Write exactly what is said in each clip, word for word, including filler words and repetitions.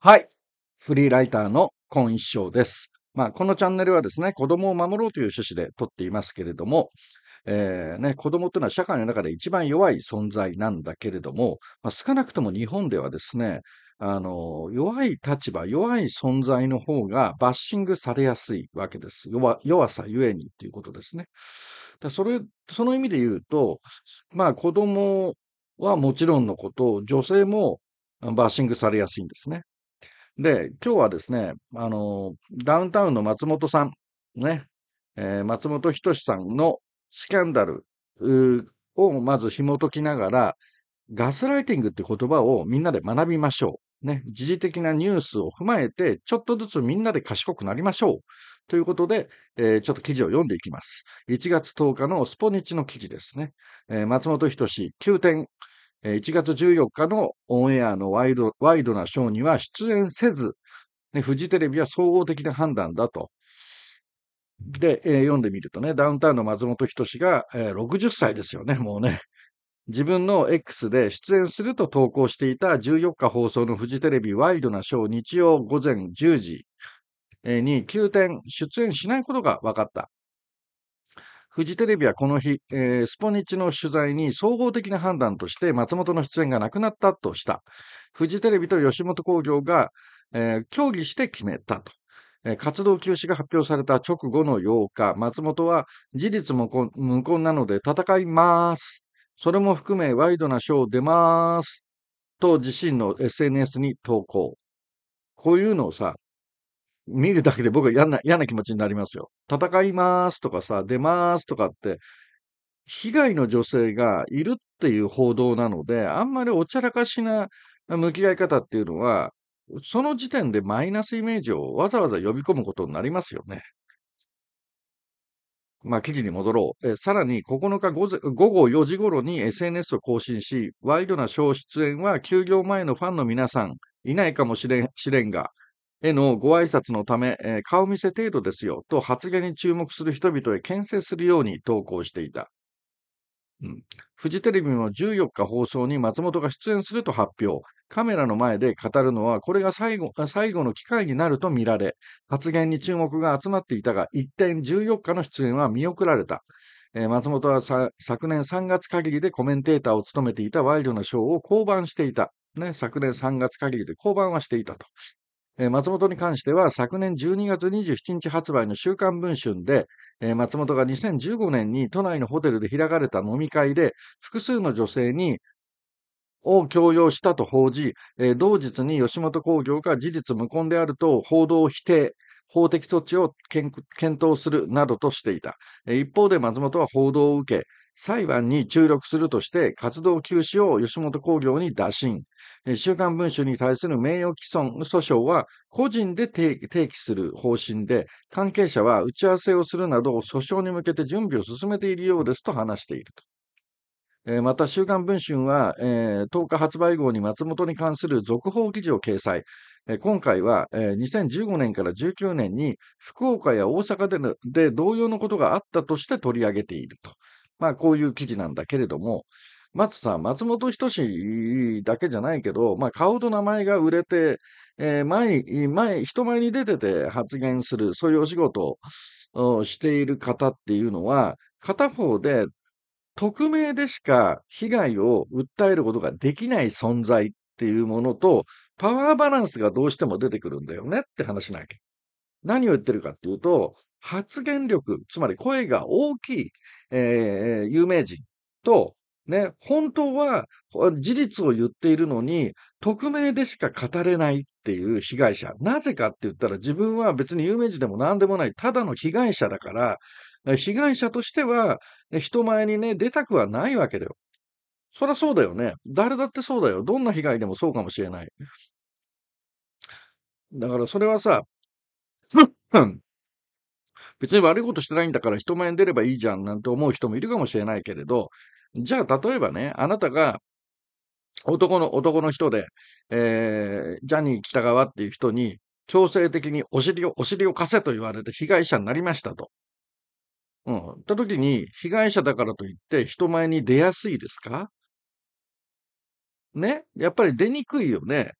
はい。フリーライターの今一生です。まあ、このチャンネルはですね、子供を守ろうという趣旨で撮っていますけれども、えーね、子供というのは社会の中で一番弱い存在なんだけれども、まあ、少なくとも日本ではですね、あの弱い立場、弱い存在の方がバッシングされやすいわけです。弱弱さゆえにということですね。だそれその意味で言うと、まあ、子供はもちろんのこと、女性もあバッシングされやすいんですね。で、今日はですね、あの、ダウンタウンの松本さん、ね、えー松本人志さんのスキャンダルうーをまず紐解きながら、ガスライティングって言葉をみんなで学びましょう。ね、時事的なニュースを踏まえて、ちょっとずつみんなで賢くなりましょう。ということで、えーちょっと記事を読んでいきます。いちがつとおかのスポニチの記事ですね。えー松本人志きゅうてん。えーいちがつじゅうよっかのオンエアのワイドワイドなショーには出演せず、ね、フジテレビは総合的な判断だと。で、えー読んでみるとね、ダウンタウンの松本人志が、えーろくじゅっさいですよね、もうね。自分の X で出演すると投稿していたじゅうよっか放送のフジテレビワイドなショー日曜午前じゅうじえーに急転出演しないことが分かった。フジテレビはこの日、えースポニチの取材に総合的な判断として松本の出演がなくなったとした。フジテレビと吉本興業が、えー協議して決めたと。えー活動休止が発表された直後のようか、松本は事実無根無根なので戦います。それも含めワイドなショー出ますと自身の エスエヌエス に投稿。こういうのをさ、見るだけで僕は嫌な、嫌な気持ちになりますよ。戦いますとかさ、出ますとかって、被害の女性がいるっていう報道なので、あんまりおちゃらかしな向き合い方っていうのは、その時点でマイナスイメージをわざわざ呼び込むことになりますよね。まあ、記事に戻ろう。えーさらにここのか午前午後よじ頃に エスエヌエス を更新し、ワイドなショー出演は休業前のファンの皆さん、いないかもしれん試練が、へのご挨拶のため、えー顔見せ程度ですよと発言に注目する人々へ牽制するように投稿していた。うん、フジテレビもじゅうよっか放送に松本が出演すると発表。カメラの前で語るのはこれが最後最後の機会になると見られ、発言に注目が集まっていたが、一転じゅうよっかの出演は見送られた。えー松本はさ昨年さんがつ限りでコメンテーターを務めていたワイドなショーを降板していた。ね、昨年さんがつ限りで降板はしていたと。えー松本に関しては、昨年じゅうにがつにじゅうしちにち発売の週刊文春で、えー松本がにせんじゅうごねんに都内のホテルで開かれた飲み会で、複数の女性にを強要したと報じ、えー同日に吉本興業が事実無根であると報道を否定、法的措置を検検討するなどとしていた。えー一方で松本は報道を受け、裁判に注力するとして活動休止を吉本興業に打診。えー週刊文春に対する名誉毀損訴訟は個人で提提起する方針で、関係者は打ち合わせをするなど訴訟に向けて準備を進めているようですと話していると。えーまた、週刊文春は、えーとおか発売号に松本に関する続報記事を掲載。えー今回は、えーにせんじゅうごねんからじゅうきゅうねんに福岡や大阪でので同様のことがあったとして取り上げていると。まあ、こういう記事なんだけれども、まずさ、松本人志だけじゃないけど、まあ、顔と名前が売れて、えー前に前、人前に出てて発言する、そういうお仕事をしている方っていうのは、片方で匿名でしか被害を訴えることができない存在っていうものと、パワーバランスがどうしても出てくるんだよねって話なわけ。何を言ってるかっていうと、発言力、つまり声が大きい、えー有名人と、ね、本当はほ事実を言っているのに、匿名でしか語れないっていう被害者。なぜかって言ったら、自分は別に有名人でも何でもない、ただの被害者だから、え被害者としては、ね、人前にね、出たくはないわけだよ。そりゃそうだよね。誰だってそうだよ。どんな被害でもそうかもしれない。だからそれはさ、別に悪いことしてないんだから人前に出ればいいじゃんなんて思う人もいるかもしれないけれど、じゃあ例えばね、あなたが男の男の人で、えージャニー喜多川っていう人に強制的にお尻を、お尻を貸せと言われて被害者になりましたと。うん。った時に、被害者だからといって人前に出やすいですかね。やっぱり出にくいよね。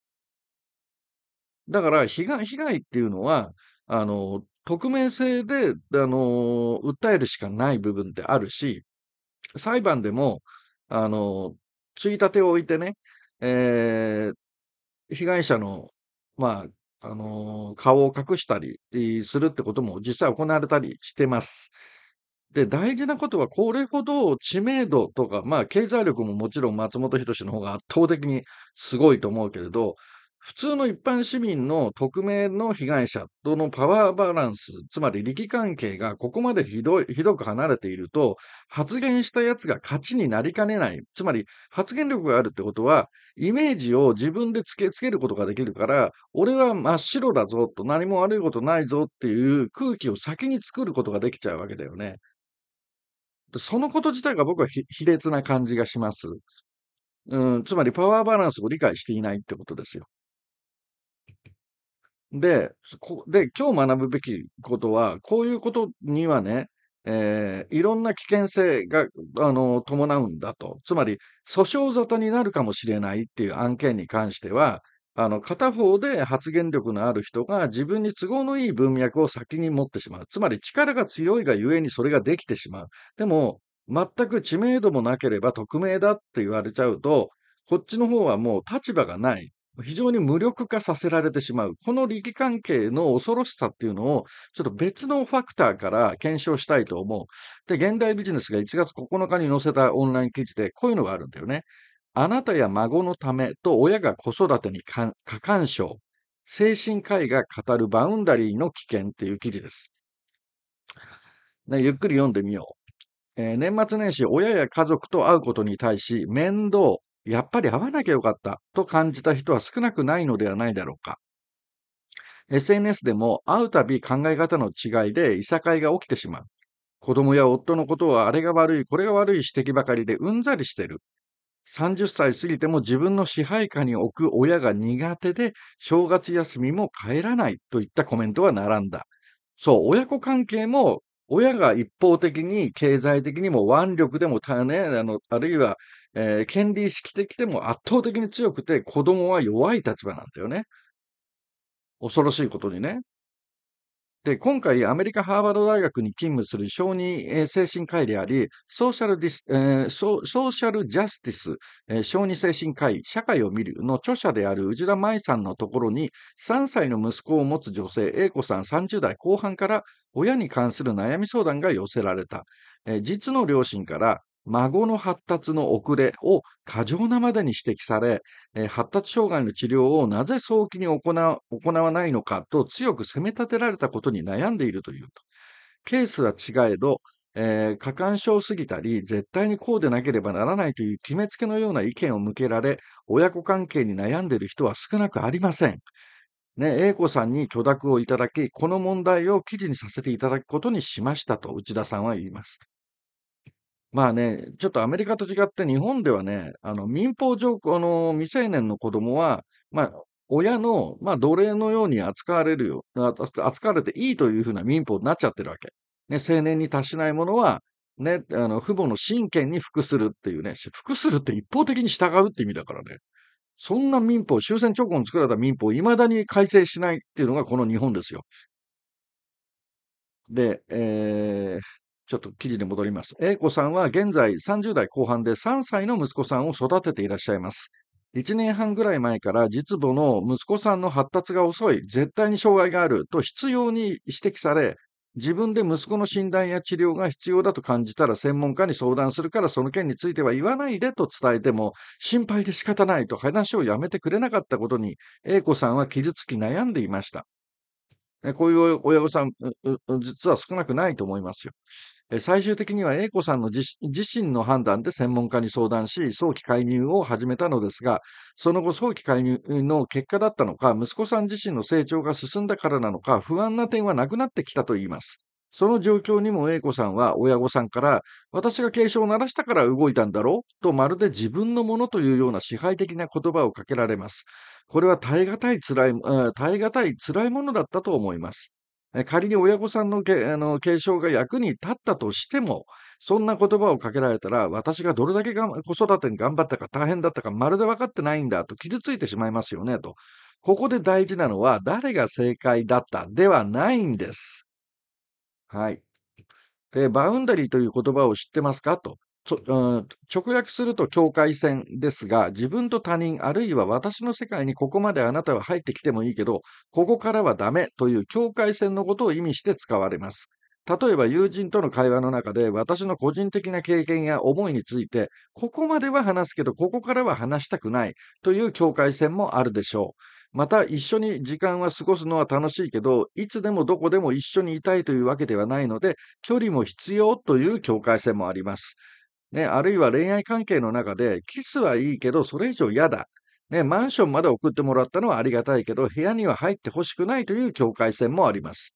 だから被害、被害っていうのは、あの、匿名性で、あの、訴えるしかない部分ってあるし、裁判でも、あの、ついたてを置いてね、えー、被害者の、まあ、あの、顔を隠したりするってことも実際行われたりしてます。で、大事なことは、これほど知名度とか、まあ、経済力ももちろん松本人志の方が圧倒的にすごいと思うけれど、普通の一般市民の匿名の被害者とのパワーバランス、つまり力関係がここまでひどい、ひどく離れていると、発言したやつが勝ちになりかねない。つまり発言力があるってことは、イメージを自分でつけつけることができるから、俺は真っ白だぞと何も悪いことないぞっていう空気を先に作ることができちゃうわけだよね。そのこと自体が僕はひ卑劣な感じがします。うん、つまりパワーバランスを理解していないってことですよ。で、こで、今日学ぶべきことは、こういうことにはね、えー、いろんな危険性があの伴うんだと。つまり、訴訟沙汰になるかもしれないっていう案件に関しては、あの片方で発言力のある人が自分に都合のいい文脈を先に持ってしまう。つまり、力が強いがゆえにそれができてしまう。でも、全く知名度もなければ匿名だって言われちゃうと、こっちの方はもう立場がない。非常に無力化させられてしまう。この力関係の恐ろしさっていうのを、ちょっと別のファクターから検証したいと思う。で、現代ビジネスがいちがつここのかに載せたオンライン記事で、こういうのがあるんだよね。あなたや孫のためと親が子育てに過干渉。精神科医が語るバウンダリーの危険っていう記事です。ね、ゆっくり読んでみよう。えー、年末年始、親や家族と会うことに対し、面倒。やっぱり会わなきゃよかったと感じた人は少なくないのではないだろうか。エスエヌエス でも会うたび考え方の違いでいさかいが起きてしまう。子供や夫のことはあれが悪い、これが悪い指摘ばかりでうんざりしてる。さんじゅっさい過ぎても自分の支配下に置く親が苦手で正月休みも帰らないといったコメントが並んだ。そう、親子関係も親が一方的に経済的にも腕力でもた、ね、あの、あるいはえー、権利意識的でも圧倒的に強くて、子供は弱い立場なんだよね。恐ろしいことにね。で、今回、アメリカ・ハーバード大学に勤務する小児、えー、精神科医であり、ソーシャルディス、えー、ソ、ソーシャルジャスティス、えー、小児精神科医、社会を見るの著者である宇治田舞さんのところに、さんさいの息子を持つ女性、A子さんさんじゅうだいこうはんから、親に関する悩み相談が寄せられた。えー、実の両親から、孫の発達の遅れを過剰なまでに指摘され、えー、発達障害の治療をなぜ早期に行わ、行わないのかと強く責め立てられたことに悩んでいるというと。ケースは違えど、えー、過干渉すぎたり、絶対にこうでなければならないという決めつけのような意見を向けられ、親子関係に悩んでいる人は少なくありません。ね、A子さんに許諾をいただき、この問題を記事にさせていただくことにしましたと内田さんは言います。まあね、ちょっとアメリカと違って日本ではね、あの民法上、あの未成年の子供は、まあ、親の、まあ、奴隷のように扱われるよ、扱われていいというふうな民法になっちゃってるわけ。ね、成年に達しないものは、ね、あの父母の親権に服するっていうね、服するって一方的に従うって意味だからね。そんな民法、終戦直後に作られた民法をいまだに改正しないっていうのがこの日本ですよ。で、えーちょっと記事に戻ります。A子さんは現在さんじゅうだいこうはんでさんさいの息子さんを育てていらっしゃいます。いちねんはんぐらい前から実母の息子さんの発達が遅い、絶対に障害があると執拗に指摘され、自分で息子の診断や治療が必要だと感じたら専門家に相談するからその件については言わないでと伝えても、心配で仕方ないと話をやめてくれなかったことに A子さんは傷つき悩んでいました。こういう親御さん、実は少なくないと思いますよ。最終的には A 子さんの 自, 自身の判断で専門家に相談し、早期介入を始めたのですが、その後早期介入の結果だったのか、息子さん自身の成長が進んだからなのか、不安な点はなくなってきたといいます。その状況にも A 子さんは親御さんから、私が警鐘を鳴らしたから動いたんだろうとまるで自分のものというような支配的な言葉をかけられます。これは耐え難い辛い、耐え難い辛いものだったと思います。仮に親御さんのけあの継承が役に立ったとしても、そんな言葉をかけられたら、私がどれだけが子育てに頑張ったか大変だったか、まるで分かってないんだと傷ついてしまいますよねと。ここで大事なのは誰が正解だったではないんです。はい。で、バウンダリーという言葉を知ってますかと。ちょうん、直訳すると境界線ですが、自分と他人あるいは私の世界にここまであなたは入ってきてもいいけど、ここからはダメという境界線のことを意味して使われます。例えば友人との会話の中で私の個人的な経験や思いについて、ここまでは話すけどここからは話したくないという境界線もあるでしょう。また一緒に時間は過ごすのは楽しいけど、いつでもどこでも一緒にいたいというわけではないので、距離も必要という境界線もあります。ね、あるいは恋愛関係の中で、キスはいいけどそれ以上嫌だ。ね、マンションまで送ってもらったのはありがたいけど、部屋には入ってほしくないという境界線もあります。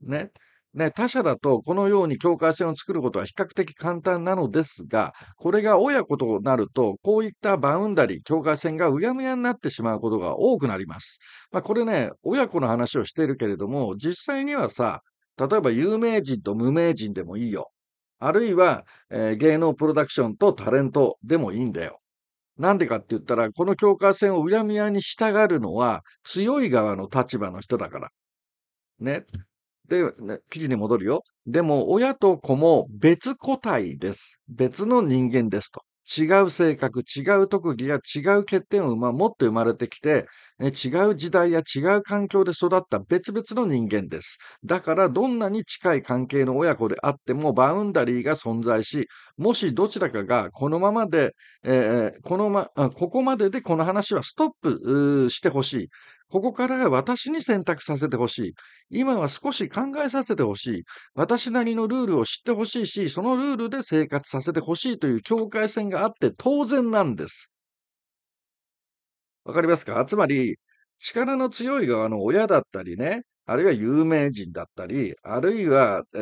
ね。ね、他者だとこのように境界線を作ることは比較的簡単なのですが、これが親子となると、こういったバウンダリー、境界線がうやむやになってしまうことが多くなります。まあ、これね、親子の話をしているけれども、実際にはさ、例えば有名人と無名人でもいいよ。あるいは、えー芸能プロダクションとタレントでもいいんだよ。なんでかって言ったら、この境界線をうやむやに従うのは強い側の立場の人だから。ね。で、ね、記事に戻るよ。でも、親と子も別個体です。別の人間ですと。違う性格、違う特技や違う欠点をま持って生まれてきて、ね、違う時代や違う環境で育った別々の人間です。だから、どんなに近い関係の親子であっても、バウンダリーが存在し、もしどちらかがこのままで、えーこのま、あここまででこの話はストップうーしてほしい。ここからは私に選択させてほしい。今は少し考えさせてほしい。私なりのルールを知ってほしいし、そのルールで生活させてほしいという境界線があって当然なんです。わかりますか？つまり、力の強い側の親だったりね、あるいは有名人だったり、あるいは、え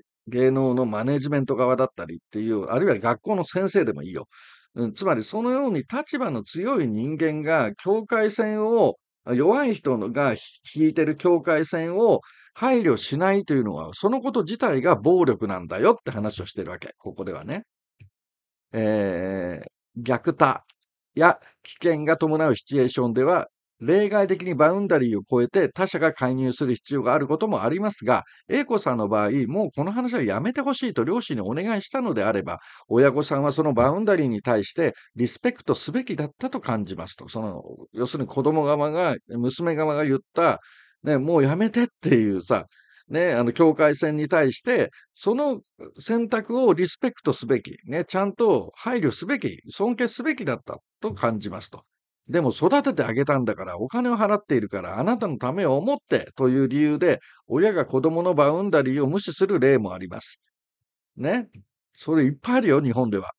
ー芸能のマネジメント側だったりっていう、あるいは学校の先生でもいいよ。うん、つまり、そのように立場の強い人間が境界線を、弱い人のが引いてる境界線を配慮しないというのは、そのこと自体が暴力なんだよって話をしてるわけ、ここではね。えー虐待や危険が伴うシチュエーションでは、例外的にバウンダリーを超えて他者が介入する必要があることもありますが、A 子さんの場合、もうこの話はやめてほしいと両親にお願いしたのであれば、親御さんはそのバウンダリーに対してリスペクトすべきだったと感じますと。その、要するに子供側が、娘側が言った、ね、もうやめてっていうさ、ね、あの境界線に対して、その選択をリスペクトすべき、ね、ちゃんと配慮すべき、尊敬すべきだったと感じますと。でも、育ててあげたんだから、お金を払っているから、あなたのためを思ってという理由で、親が子供のバウンダリーを無視する例もあります。ね。それいっぱいあるよ、日本では。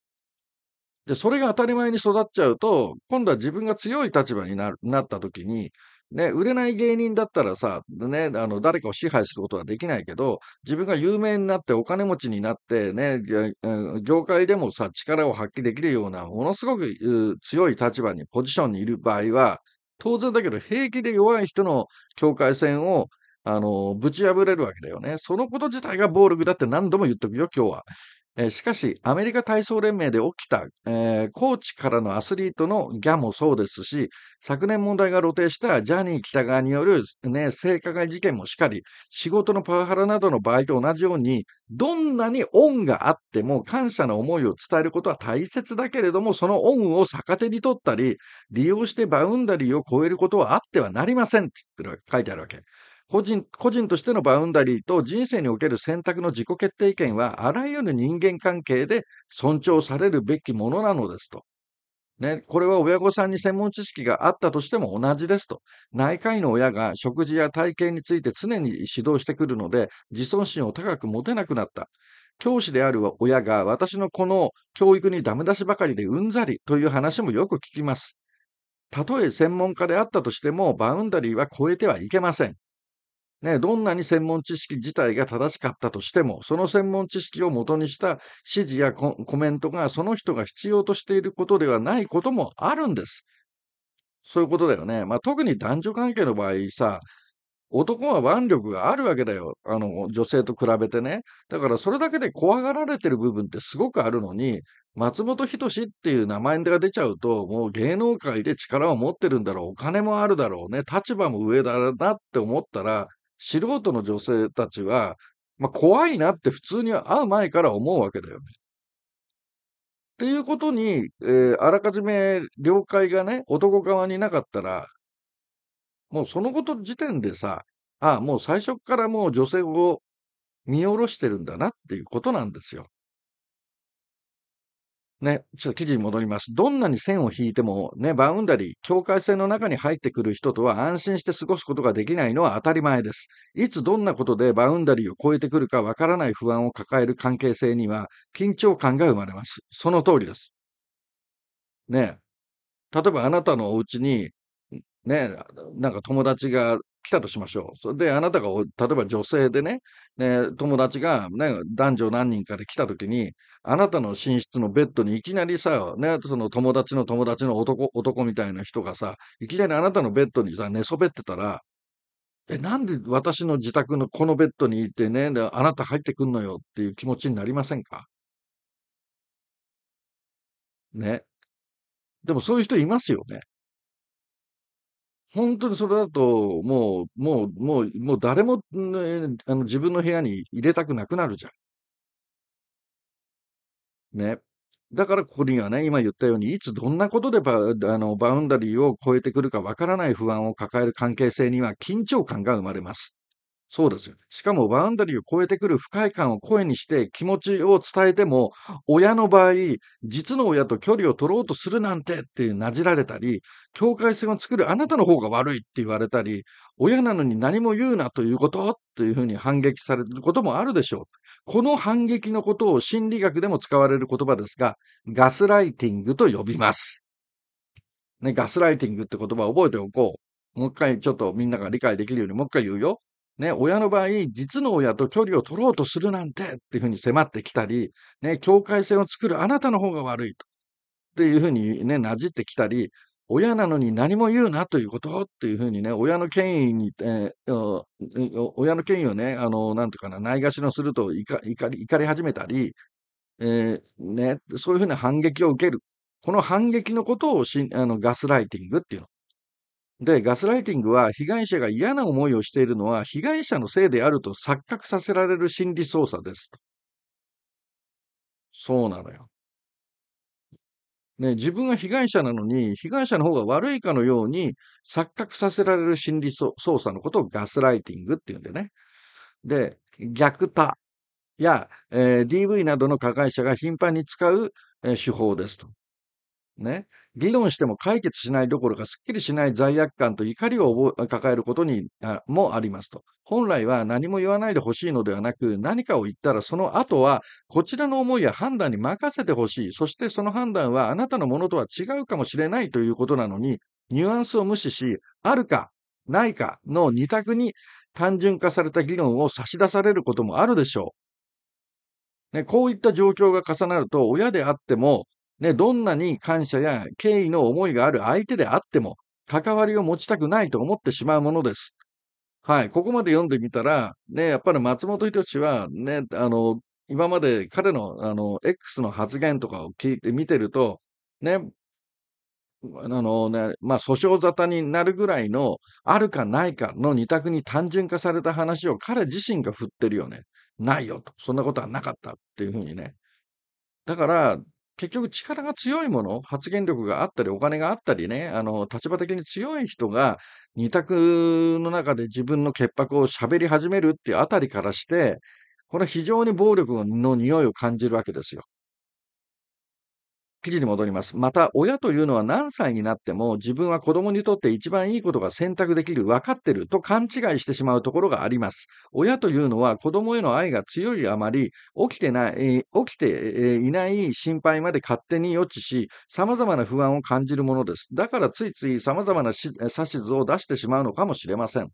で、それが当たり前に育っちゃうと、今度は自分が強い立場になるなった時に、ね、売れない芸人だったらさ、ね、あの、誰かを支配することはできないけど、自分が有名になってお金持ちになってね、ぎゃうん業界でもさ、力を発揮できるような、ものすごくう強い立場に、ポジションにいる場合は、当然だけど、平気で弱い人の境界線を、あの、ぶち破れるわけだよね。そのこと自体が暴力だって何度も言っとくよ、今日は。えーしかし、アメリカ体操連盟で起きた、えーコーチからのアスリートのギャもそうですし、昨年問題が露呈したジャニー喜多川による、ね、性加害事件もしかり、仕事のパワハラなどの場合と同じように、どんなに恩があっても感謝の思いを伝えることは大切だけれども、その恩を逆手に取ったり、利用してバウンダリーを超えることはあってはなりませんって言ってる書いてあるわけ。個人個人としてのバウンダリーと人生における選択の自己決定権は、あらゆる人間関係で尊重されるべきものなのですと。ね、これは親御さんに専門知識があったとしても同じですと。内科医の親が食事や体型について常に指導してくるので、自尊心を高く持てなくなった。教師である親が私の子の教育にダメ出しばかりでうんざりという話もよく聞きます。たとえ専門家であったとしても、バウンダリーは超えてはいけません。ね、どんなに専門知識自体が正しかったとしても、その専門知識を元にした指示やココメントがその人が必要としていることではないこともあるんです。そういうことだよね。まあ、特に男女関係の場合さ、男は腕力があるわけだよ。あの、女性と比べてね。だからそれだけで怖がられてる部分ってすごくあるのに、松本人志っていう名前が出ちゃうと、もう芸能界で力を持ってるんだろう、お金もあるだろうね、立場も上だなって思ったら、素人の女性たちは、まあ、怖いなって普通に会う前から思うわけだよね。っていうことに、えーあらかじめ了解がね、男側になかったら、もうそのこと時点でさ、ああ、もう最初からもう女性を見下ろしてるんだなっていうことなんですよ。ね、ちょっと記事に戻ります。どんなに線を引いても、ね、バウンダリー、境界線の中に入ってくる人とは安心して過ごすことができないのは当たり前です。いつどんなことでバウンダリーを超えてくるかわからない不安を抱える関係性には緊張感が生まれます。その通りです。ね、例えばあなたのお家に、ね、なんか友達が来たとしましょう。それで、あなたがお、例えば女性でね、ね友達が、ね、男女何人かで来たときに、あなたの寝室のベッドにいきなりさ、ね、その友達の友達の男、男みたいな人がさ、いきなりあなたのベッドにさ、寝そべってたら、え、なんで私の自宅のこのベッドにいてね、であなた入ってくんのよっていう気持ちになりませんかね。でもそういう人いますよね。本当にそれだと、もう、もう、もう、もう誰も、ね、あの自分の部屋に入れたくなくなるじゃん。ね。だからここにはね、今言ったように、いつどんなことでバあのバウンダリーを超えてくるかわからない不安を抱える関係性には緊張感が生まれます。そうですよ。しかもバウンダリーを超えてくる不快感を声にして気持ちを伝えても、親の場合、実の親と距離を取ろうとするなんてっていうなじられたり、境界線を作るあなたの方が悪いって言われたり、親なのに何も言うなということというふうに反撃されることもあるでしょう。この反撃のことを心理学でも使われる言葉ですが、ガスライティングと呼びます。ね、ガスライティングって言葉を覚えておこう。もう一回ちょっとみんなが理解できるようにもう一回言うよ。ね、親の場合、実の親と距離を取ろうとするなんてっていうふうに迫ってきたり、ね、境界線を作るあなたの方が悪いとっていうふうにね、なじってきたり、親なのに何も言うなということっていうふうにね、親の権威に、えー、親の権威をね、あの、なんていうかな、ないがしろすると怒り、怒り始めたり、えーね、そういうふうな反撃を受ける。この反撃のことをしあのガスライティングっていうの。で、ガスライティングは被害者が嫌な思いをしているのは被害者のせいであると錯覚させられる心理操作です。そうなのよ。ね、自分が被害者なのに、被害者の方が悪いかのように錯覚させられる心理操作のことをガスライティングっていうんでね。で、虐待や、えー、ディーブイ などの加害者が頻繁に使う、えー、手法ですと。ね、議論しても解決しないどころか、すっきりしない罪悪感と怒りを覚え抱えることにあもありますと。本来は何も言わないでほしいのではなく、何かを言ったらその後はこちらの思いや判断に任せてほしい、そしてその判断はあなたのものとは違うかもしれないということなのに、ニュアンスを無視し、あるかないかの二択に単純化された議論を差し出されることもあるでしょう。ね、こういった状況が重なると、親であっても、ね、どんなに感謝や敬意の思いがある相手であっても、関わりを持ちたくないと思ってしまうものです。はい、ここまで読んでみたら、ね、やっぱり松本人志は、ね、あの今まで彼のあの X の発言とかを聞いて見てると、ねあのねまあ、訴訟沙汰になるぐらいの、あるかないかの二択に単純化された話を彼自身が振ってるよね。ないよと、そんなことはなかったっていうふうにね。だから結局力が強いもの、発言力があったり、お金があったりね、あの、立場的に強い人が二択の中で自分の潔白を喋り始めるっていうあたりからして、これは非常に暴力の匂いを感じるわけですよ。記事に戻ります。また、親というのは何歳になっても自分は子供にとって一番いいことが選択できる、分かってると勘違いしてしまうところがあります。親というのは子供への愛が強いあまり、起きてない、起きていない心配まで勝手に予知し、様々な不安を感じるものです。だからついつい様々な指図を出してしまうのかもしれません。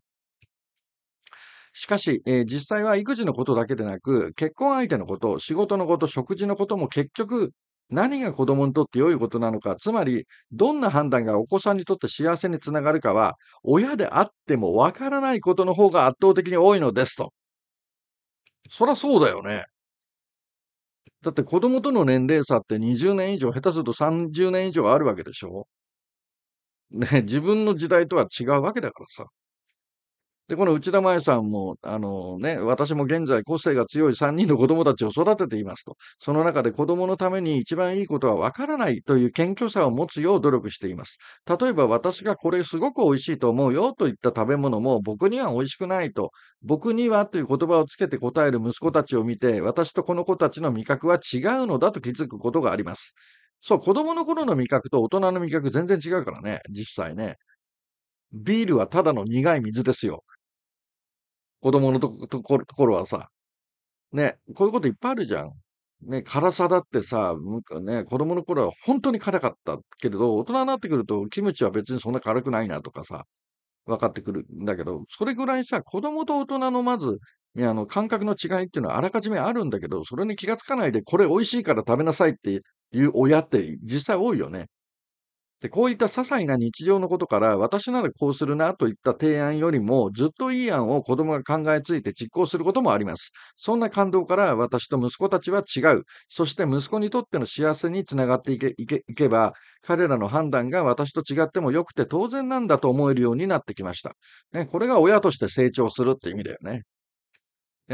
しかし、えー、実際は育児のことだけでなく、結婚相手のこと、仕事のこと、食事のことも結局、何が子供にとって良いことなのか、つまりどんな判断がお子さんにとって幸せにつながるかは、親であってもわからないことの方が圧倒的に多いのですと。そりゃそうだよね。だって子供との年齢差ってにじゅうねん以上、下手するとさんじゅうねん以上あるわけでしょ。ね、自分の時代とは違うわけだからさ。で、この内田前さんも、あのね、私も現在個性が強いさんにんの子供たちを育てていますと。その中で子供のために一番いいことはわからないという謙虚さを持つよう努力しています。例えば私がこれすごく美味しいと思うよといった食べ物も僕には美味しくないと、僕にはという言葉をつけて答える息子たちを見て、私とこの子たちの味覚は違うのだと気づくことがあります。そう、子供の頃の味覚と大人の味覚全然違うからね、実際ね。ビールはただの苦い水ですよ。子供のところはさ、ね、こういうこといっぱいあるじゃん。ね、辛さだってさ、ね、子供の頃は本当に辛かったけれど、大人になってくると、キムチは別にそんな辛くないなとかさ、分かってくるんだけど、それぐらいさ、子供と大人のまず、ね、あの感覚の違いっていうのはあらかじめあるんだけど、それに気がつかないで、これ美味しいから食べなさいっていう親って実際多いよね。で、こういった些細な日常のことから、私ならこうするなといった提案よりも、ずっといい案を子供が考えついて実行することもあります。そんな感動から、私と息子たちは違う。そして息子にとっての幸せにつながっていけ、いけ、いけば、彼らの判断が私と違っても良くて当然なんだと思えるようになってきました。ね、これが親として成長するって意味だよね。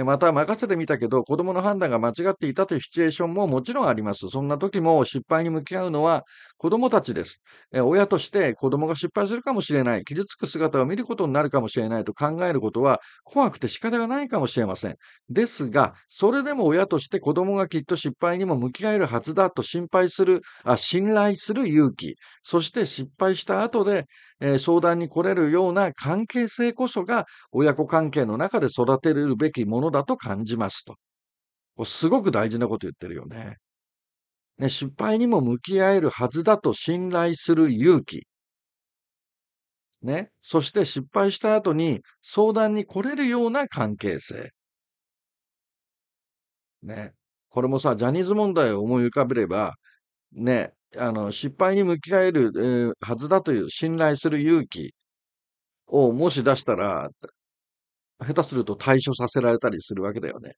また、任せてみたけど、子供の判断が間違っていたというシチュエーションももちろんあります。そんな時も失敗に向き合うのは子供たちです。え、親として子供が失敗するかもしれない、傷つく姿を見ることになるかもしれないと考えることは怖くて仕方がないかもしれません。ですが、それでも親として子供がきっと失敗にも向き合えるはずだと心配する、あ、信頼する勇気、そして失敗した後で、えー、相談に来れるような関係性こそが親子関係の中で育てるべきものだと感じますと。すごく大事なこと言ってるよね。ね、失敗にも向き合えるはずだと信頼する勇気。ね、そして失敗した後に相談に来れるような関係性。ね、これもさ、ジャニーズ問題を思い浮かべれば、ね、あの失敗に向き合える、えー、はずだという信頼する勇気をもし出したら、下手すると対処させられたりするわけだよね。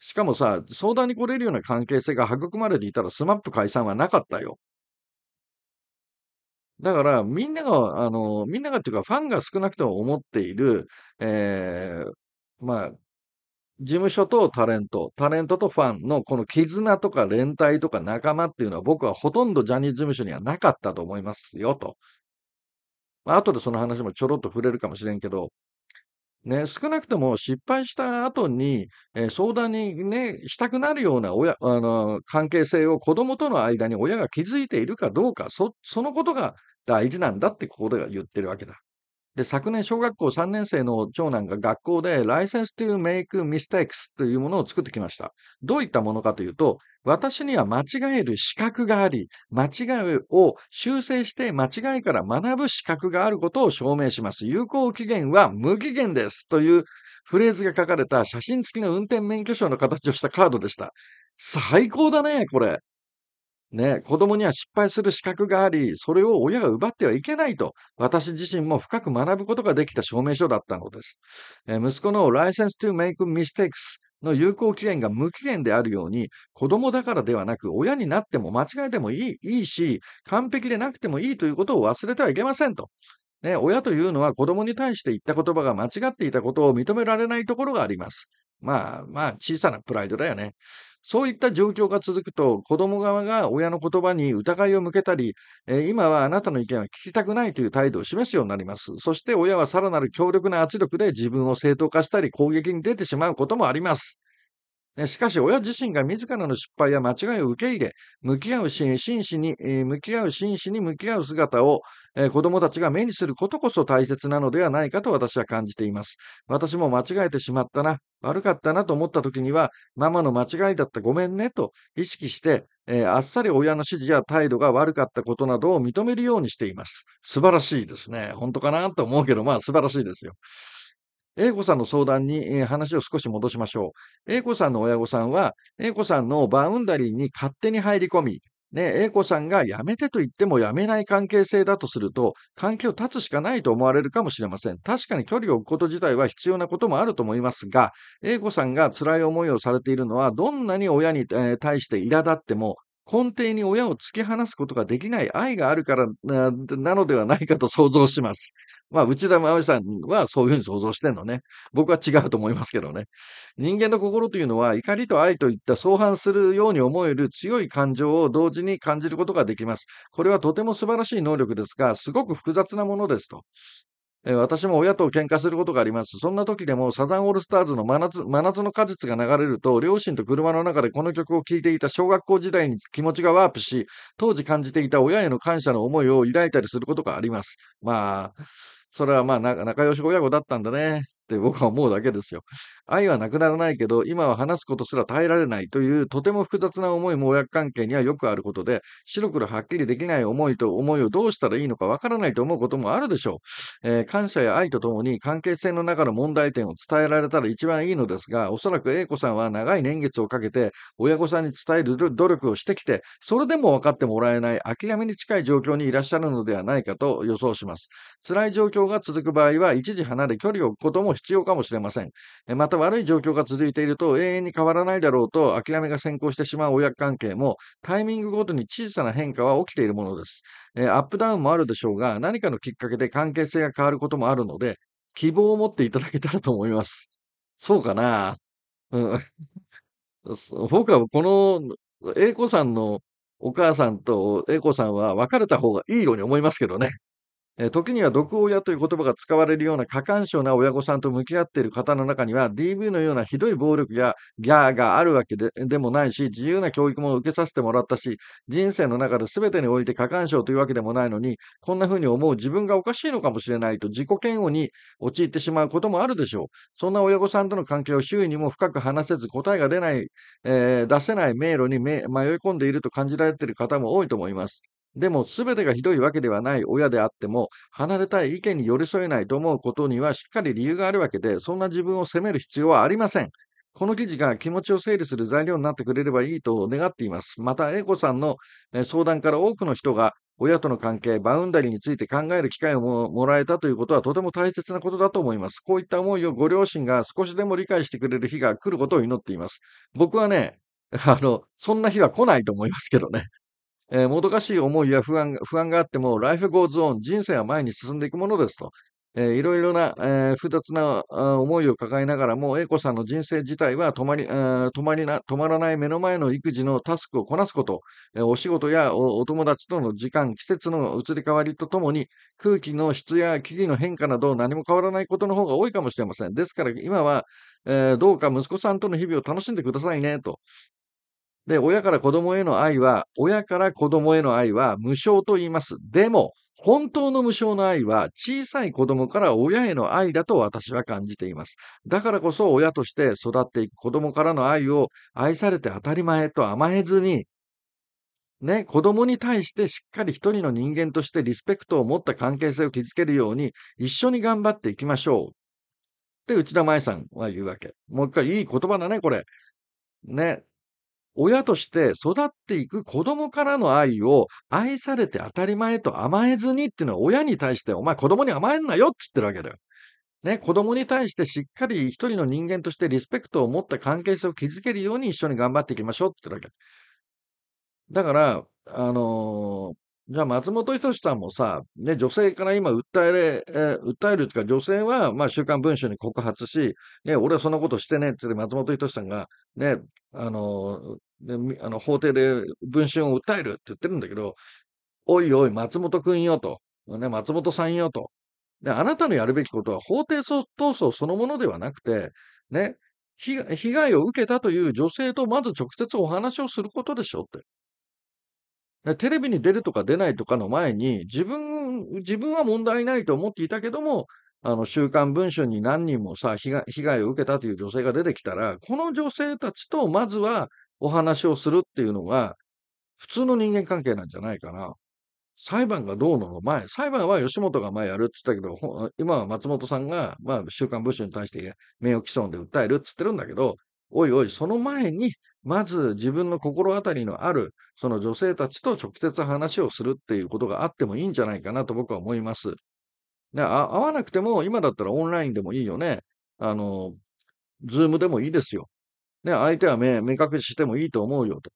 しかもさ、相談に来れるような関係性が育まれていたら、スマップ解散はなかったよ。だから、みんなが、あの、みんながっていうか、ファンが少なくとも思っている、えー、まあ、事務所とタレント、タレントとファンのこの絆とか連帯とか仲間っていうのは、僕はほとんどジャニーズ事務所にはなかったと思いますよ、と。まあ、後でその話もちょろっと触れるかもしれんけど、ね、少なくとも失敗した後に、えー、相談に、ね、したくなるような親、あのー、関係性を子供との間に親が築いているかどうか、そ、そのことが大事なんだってここで言ってるわけだ。で、昨年小学校さんねん生の長男が学校で License to Make Mistakes というものを作ってきました。どういったものかというと、私には間違える資格があり、間違いを修正して間違いから学ぶ資格があることを証明します。有効期限は無期限ですというフレーズが書かれた写真付きの運転免許証の形をしたカードでした。最高だね、これ。ね、子供には失敗する資格があり、それを親が奪ってはいけないと、私自身も深く学ぶことができた証明書だったのです。えー、息子の License to Make Mistakesの有効期限が無期限であるように、子供だからではなく、親になっても間違えてもいい、いいし、完璧でなくてもいいということを忘れてはいけませんと。ね、親というのは子供に対して言った言葉が間違っていたことを認められないところがあります。まあまあ、小さなプライドだよね。そういった状況が続くと、子供側が親の言葉に疑いを向けたり、えー、今はあなたの意見は聞きたくないという態度を示すようになります。そして親はさらなる強力な圧力で自分を正当化したり、攻撃に出てしまうこともあります。ね、しかし、親自身が自らの失敗や間違いを受け入れ、向き合う真摯に、えー、向き合う真摯に向き合う姿を、えー、子供たちが目にすることこそ大切なのではないかと私は感じています。私も間違えてしまったな、悪かったなと思った時には、ママの間違いだったごめんねと意識して、えー、あっさり親の指示や態度が悪かったことなどを認めるようにしています。素晴らしいですね。本当かなと思うけど、まあ素晴らしいですよ。A 子さんの相談に、えー、話を少し戻しましょう。A 子さんの親御さんは、A 子さんのバウンダリーに勝手に入り込み、ね、A 子さんが辞めてと言っても辞めない関係性だとすると、関係を断つしかないと思われるかもしれません。確かに距離を置くこと自体は必要なこともあると思いますが、A 子さんが辛い思いをされているのは、どんなに親に、えー、対して苛立っても、根底に親を突き放すことができない愛があるからなのではないかと想像します。まあ、内田真央さんはそういうふうに想像してんのね。僕は違うと思いますけどね。人間の心というのは、怒りと愛といった相反するように思える強い感情を同時に感じることができます。これはとても素晴らしい能力ですが、すごく複雑なものですと。私も親と喧嘩することがあります。そんな時でもサザンオールスターズの真夏、真夏の果実が流れると、両親と車の中でこの曲を聴いていた小学校時代に気持ちがワープし、当時感じていた親への感謝の思いを抱いたりすることがあります。まあ、それはまあ仲良し親子だったんだねって僕は思うだけですよ。愛はなくならないけど、今は話すことすら耐えられないというとても複雑な思いも親子関係にはよくあることで、白黒はっきりできない思いと思いをどうしたらいいのかわからないと思うこともあるでしょう。えー、感謝や愛とともに関係性の中の問題点を伝えられたら一番いいのですが、おそらく A 子さんは長い年月をかけて親御さんに伝える努力をしてきて、それでも分かってもらえない諦めに近い状況にいらっしゃるのではないかと予想します。辛い状況が続く場合は一時離れ距離を置くことも必要かもしれません。また悪い状況が続いていると永遠に変わらないだろうと諦めが先行してしまう親子関係も、タイミングごとに小さな変化は起きているものです。アップダウンもあるでしょうが、何かのきっかけで関係性が変わることもあるので、希望を持っていただけたらと思います。そうかな、うん、僕はこの A 子さんのお母さんと A 子さんは別れた方がいいように思いますけどね。時には毒親という言葉が使われるような過干渉な親御さんと向き合っている方の中には、 ディーブイ のようなひどい暴力やギャーがあるわけ で, でもないし、自由な教育も受けさせてもらったし、人生の中で全てにおいて過干渉というわけでもないのに、こんな風に思う自分がおかしいのかもしれないと自己嫌悪に陥ってしまうこともあるでしょう。そんな親御さんとの関係を周囲にも深く話せず、答えが出ない、えー、出せない迷路に迷い込んでいると感じられている方も多いと思います。でも、すべてがひどいわけではない親であっても、離れたい意見に寄り添えないと思うことにはしっかり理由があるわけで、そんな自分を責める必要はありません。この記事が気持ちを整理する材料になってくれればいいと願っています。また、A子さんの相談から多くの人が、親との関係、バウンダリーについて考える機会を も, もらえたということはとても大切なことだと思います。こういった思いをご両親が少しでも理解してくれる日が来ることを祈っています。僕はね、あの、そんな日は来ないと思いますけどね。えー、もどかしい思いや不安、不安があっても、ライフゴーズオン、人生は前に進んでいくものですと。えー、いろいろな、えー、複雑な思いを抱えながらも、A子さんの人生自体は止まり、えー、止まりな、止まらない目の前の育児のタスクをこなすこと、えー、お仕事や お, お友達との時間、季節の移り変わりとともに、空気の質や木々の変化など何も変わらないことの方が多いかもしれません。ですから今は、えー、どうか息子さんとの日々を楽しんでくださいねと。で、親から子供への愛は、親から子供への愛は無償と言います。でも、本当の無償の愛は小さい子供から親への愛だと私は感じています。だからこそ親として育っていく子供からの愛を、愛されて当たり前と甘えずに、ね、子供に対してしっかり一人の人間としてリスペクトを持った関係性を築けるように一緒に頑張っていきましょう。って内田舞さんは言うわけ。もう一回いい言葉だね、これ。ね。親として育っていく子供からの愛を、愛されて当たり前と甘えずにっていうのは、親に対してお前子供に甘えんなよって言ってるわけだよ。ね、子供に対してしっかり一人の人間としてリスペクトを持った関係性を築けるように一緒に頑張っていきましょうって言ってるわけだから、あのー、じゃあ松本人志さんもさ、ね、女性から今訴えれ、えー、訴えるというか、女性はまあ週刊文春に告発し、ね、俺はそんなことしてねって言って松本人志さんがね、あのー、であの法廷で文春を訴えるって言ってるんだけど、おいおい、松本君よと、ね、松本さんよとで、あなたのやるべきことは法廷闘争そのものではなくて、ね、被害を受けたという女性とまず直接お話をすることでしょって。テレビに出るとか出ないとかの前に、自分、自分は問題ないと思っていたけども、あの週刊文春に何人もさ被害、被害を受けたという女性が出てきたら、この女性たちとまずはお話をするっていうのが普通の人間関係なんじゃないかな。裁判がどうのの前、裁判は吉本が前やるって言ったけど、ほ今は松本さんが、まあ、週刊文春に対して名誉毀損で訴えるって言ってるんだけど、おいおい、その前に、まず自分の心当たりのある、その女性たちと直接話をするっていうことがあってもいいんじゃないかなと僕は思います。で、あ会わなくても、今だったらオンラインでもいいよね。あの、ズームでもいいですよ。ね、相手は目、目隠ししてもいいと思うよと。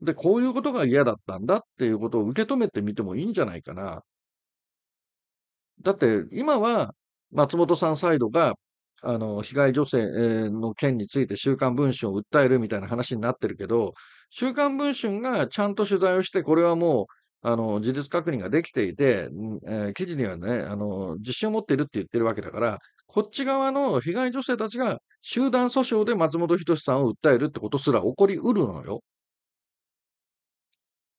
で、こういうことが嫌だったんだっていうことを受け止めてみてもいいんじゃないかな。だって、今は松本さんサイドが、あの、被害女性の件について週刊文春を訴えるみたいな話になってるけど、週刊文春がちゃんと取材をして、これはもう、あの、事実確認ができていて、えー、記事にはね、あの、自信を持っているって言ってるわけだから、こっち側の被害女性たちが集団訴訟で松本人志さんを訴えるってことすら起こりうるのよ。